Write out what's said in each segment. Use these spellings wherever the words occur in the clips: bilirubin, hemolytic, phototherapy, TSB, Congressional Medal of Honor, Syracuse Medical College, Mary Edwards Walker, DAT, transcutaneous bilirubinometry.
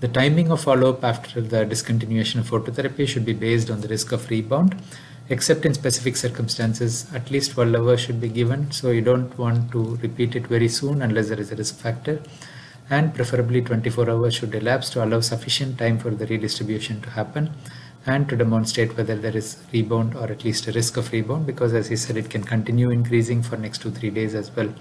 The timing of follow-up after the discontinuation of phototherapy should be based on the risk of rebound. Except in specific circumstances, at least 12 hours should be given, so you don't want to repeat it very soon unless there is a risk factor, and preferably 24 hours should elapse to allow sufficient time for the redistribution to happen and to demonstrate whether there is rebound or at least a risk of rebound, because as he said, it can continue increasing for next 2-3 days as well.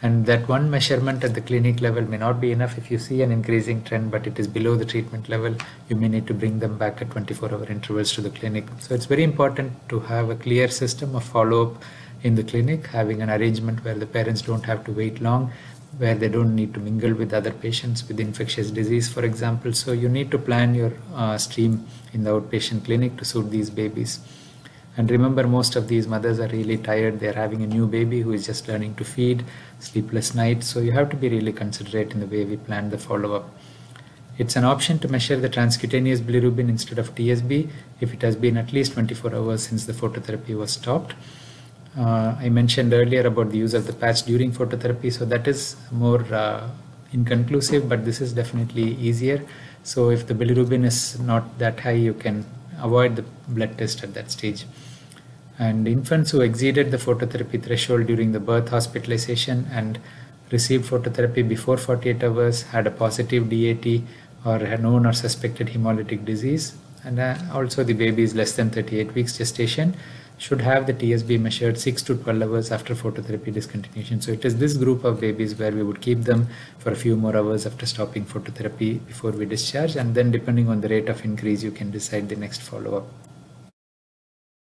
And that one measurement at the clinic level may not be enough. If you see an increasing trend but it is below the treatment level, you may need to bring them back at 24-hour intervals to the clinic. So it's very important to have a clear system of follow-up in the clinic, having an arrangement where the parents don't have to wait long, where they don't need to mingle with other patients with infectious disease, for example. So you need to plan your stream in the outpatient clinic to suit these babies. And remember, most of these mothers are really tired. They're having a new baby who is just learning to feed, sleepless nights. So you have to be really considerate in the way we plan the follow-up. It's an option to measure the transcutaneous bilirubin instead of TSB if it has been at least 24 hours since the phototherapy was stopped. I mentioned earlier about the use of the patch during phototherapy, so that is more inconclusive, but this is definitely easier. So if the bilirubin is not that high, you can avoid the blood test at that stage. And infants who exceeded the phototherapy threshold during the birth hospitalization and received phototherapy before 48 hours, had a positive DAT or had known or suspected hemolytic disease, and also the babies less than 38 weeks gestation should have the TSB measured 6 to 12 hours after phototherapy discontinuation. So it is this group of babies where we would keep them for a few more hours after stopping phototherapy before we discharge, and then depending on the rate of increase you can decide the next follow-up.